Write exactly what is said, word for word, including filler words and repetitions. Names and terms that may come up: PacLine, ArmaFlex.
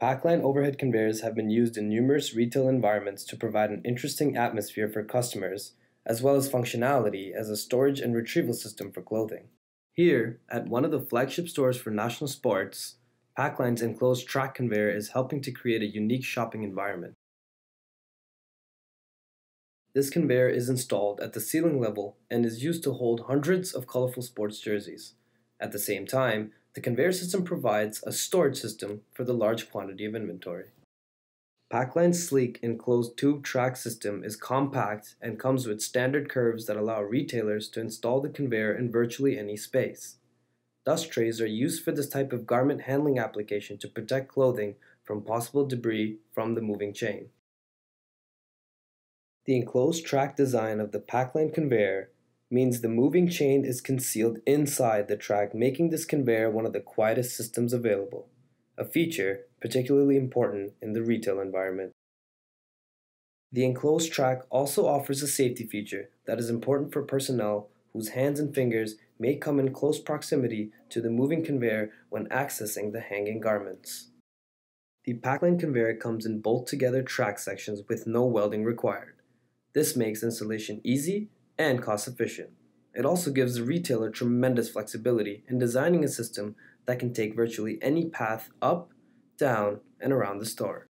PacLine overhead conveyors have been used in numerous retail environments to provide an interesting atmosphere for customers, as well as functionality as a storage and retrieval system for clothing. Here, at one of the flagship stores for National Sports, PacLine's enclosed track conveyor is helping to create a unique shopping environment. This conveyor is installed at the ceiling level and is used to hold hundreds of colorful sports jerseys. At the same time, the conveyor system provides a storage system for the large quantity of inventory. PacLine's sleek enclosed tube track system is compact and comes with standard curves that allow retailers to install the conveyor in virtually any space. Dust trays are used for this type of garment handling application to protect clothing from possible debris from the moving chain. The enclosed track design of the PacLine conveyor means the moving chain is concealed inside the track, making this conveyor one of the quietest systems available, a feature particularly important in the retail environment. The enclosed track also offers a safety feature that is important for personnel whose hands and fingers may come in close proximity to the moving conveyor when accessing the hanging garments. The PacLine conveyor comes in bolt-together track sections with no welding required. This makes installation easy and cost-efficient. It also gives the retailer tremendous flexibility in designing a system that can take virtually any path up, down, and around the store.